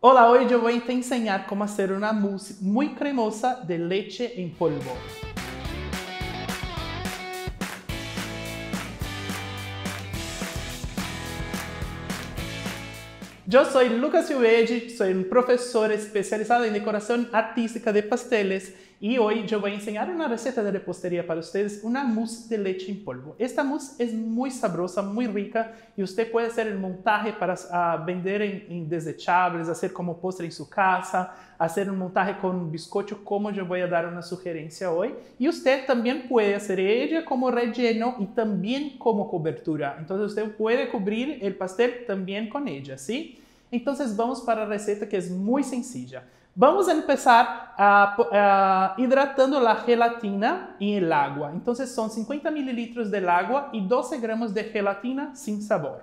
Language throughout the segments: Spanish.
Hola, hoy yo voy a te enseñar cómo hacer una mousse muy cremosa de leche en polvo. Yo soy Lucas Piubelli, soy un profesor especializado en decoración artística de pasteles y hoy yo voy a enseñar una receta de repostería para ustedes, una mousse de leche en polvo. Esta mousse es muy sabrosa, muy rica y usted puede hacer el montaje para vender en desechables, hacer como postre en su casa, hacer un montaje con bizcocho como yo voy a dar una sugerencia hoy. Y usted también puede hacer ella como relleno y también como cobertura. Entonces usted puede cubrir el pastel también con ella, ¿sí? Então, vamos para a receita que é muito sencilla. Vamos começar hidratando a gelatina em água. Então, são 50 ml de água e 12 gramas de gelatina sem sabor.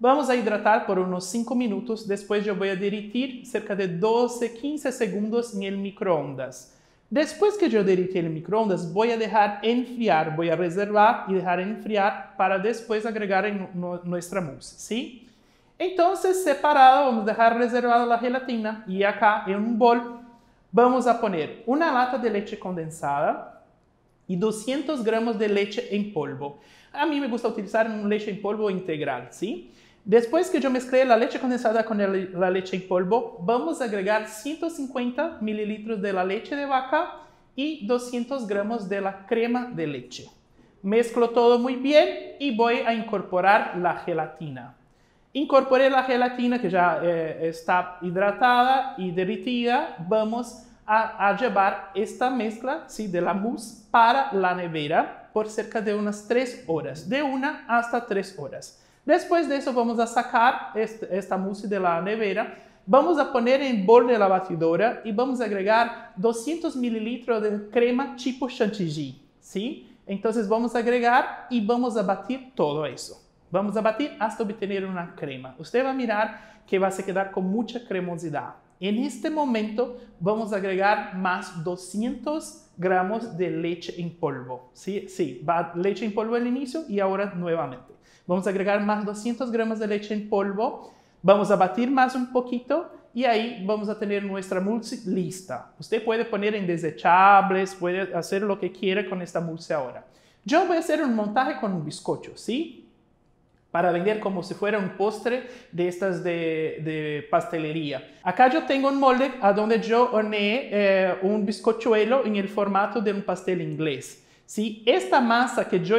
Vamos a hidratar por uns 5 minutos. Depois, eu vou derretir cerca de 12, 15 segundos em microondas. Depois que eu derretir o microondas, vou deixar enfriar. Vou reservar e deixar enfriar para depois agregar em nossa mousse, ¿sí? Então, separado, vamos deixar reservado a gelatina e aqui, em bol, vamos a poner uma lata de leite condensada e 200 gramas de leite em polvo. A mim me gusta utilizar um leite em polvo integral, ¿sí? Depois que eu mesclei a leite condensada com a leite em polvo, vamos agregar 150 ml de leite de vaca e 200 gramas de crema de leite. Mezclo todo muito bem e vou a incorporar a gelatina. Incorporei a gelatina que já está hidratada e derretida. Vamos a levar esta mezcla, ¿sí?, de la mousse para a nevera por cerca de umas 3 horas, de 1 hasta 3 horas. Depois disso, vamos a sacar esta mousse de la nevera. Vamos a poner em bol de la batidora e vamos agregar 200 ml de crema tipo chantilly, ¿sí? Então, vamos agregar e vamos a batir todo isso. Vamos a batir hasta obtener una crema. Usted va a mirar que va a quedar con mucha cremosidad. En este momento vamos a agregar más 200 gramos de leche en polvo. Sí, va leche en polvo al inicio y ahora nuevamente. Vamos a agregar más 200 gramos de leche en polvo. Vamos a batir más un poquito y ahí vamos a tener nuestra mousse lista. Usted puede poner en desechables, puede hacer lo que quiera con esta mousse ahora. Yo voy a hacer un montaje con un bizcocho, ¿sí?, para vender como se fuera un postre de estas de pastelería. Acá yo tengo un molde a donde yo horneé un bizcochuelo en el formato de un pastel inglés. ¿Sí? Esta masa que yo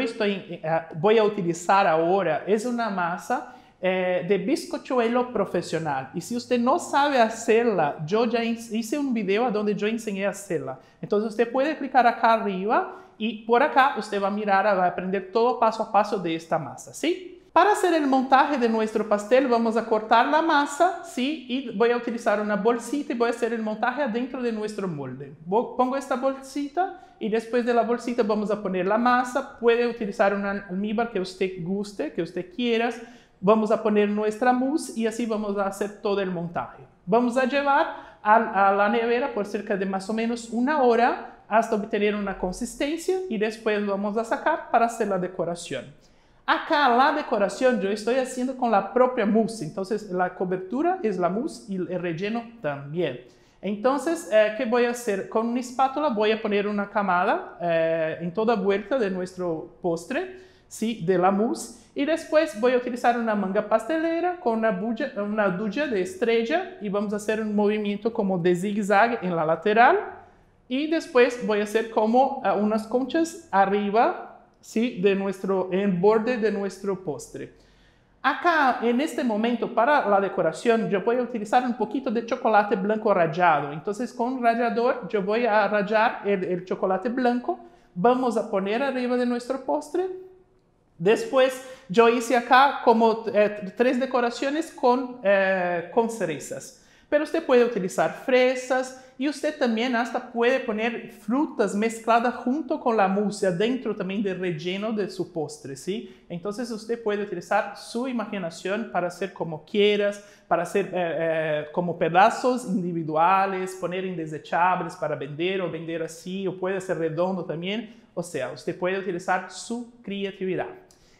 voy a utilizar ahora es una masa de bizcochuelo profesional. Y si usted no sabe hacerla, yo ya hice un video a donde yo enseñé a hacerla. Entonces usted puede clicar acá arriba y por acá usted va a mirar, va a aprender todo paso a paso de esta masa, ¿sí? Para fazer o montaje de nosso pastel, vamos a cortar a massa, ¿sí?, e vou utilizar uma bolsita e vou fazer o montaje dentro de nosso molde. Pongo esta bolsita e depois de la bolsita vamos a poner a massa. Pode utilizar um almíbar que você guste, que você quiera. Vamos a poner nossa mousse e assim vamos a fazer todo o montaje. Vamos a levar a la nevera por cerca de mais ou menos uma hora hasta obter uma consistência e depois vamos a sacar para fazer a decoração. Acá la decoración yo estoy haciendo con la propia mousse, entonces la cobertura es la mousse y el relleno también. Entonces, ¿qué voy a hacer? Con una espátula voy a poner una camada en toda vuelta de nuestro postre, ¿sí?, de la mousse, y después voy a utilizar una manga pastelera con una duya de estrella y vamos a hacer un movimiento como de zigzag en la lateral y después voy a hacer como unas conchas arriba, ¿sí?, de nuestro, en borde de nuestro postre. Acá, en este momento, para la decoración, yo voy a utilizar un poquito de chocolate blanco rallado. Entonces, con un rallador, yo voy a rallar el chocolate blanco. Vamos a poner arriba de nuestro postre. Después, yo hice acá como 3 decoraciones con cerezas. Pero usted puede utilizar fresas, e você também até pode pôr frutas mezcladas junto com a mousse, dentro também do relleno de seu postre, ¿sí? Então você pode utilizar sua imaginação para fazer como quieras, para fazer como pedaços individuais, pôr em desechables para vender ou vender assim, ou pode ser redondo também. Ou seja, você pode utilizar sua criatividade.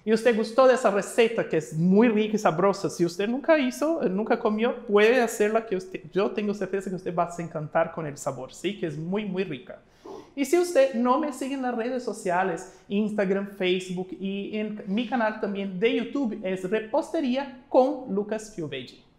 E você gostou dessa receita que é muito rica e saborosa? Se você nunca hizo, nunca comeu, pode fazê-la que você, eu tenho certeza que você vai se encantar com o sabor, sim, que é muito rica. E se você não me segue nas redes sociais, Instagram, Facebook e em meu canal também de YouTube, é Repostería com Lucas Piubelli.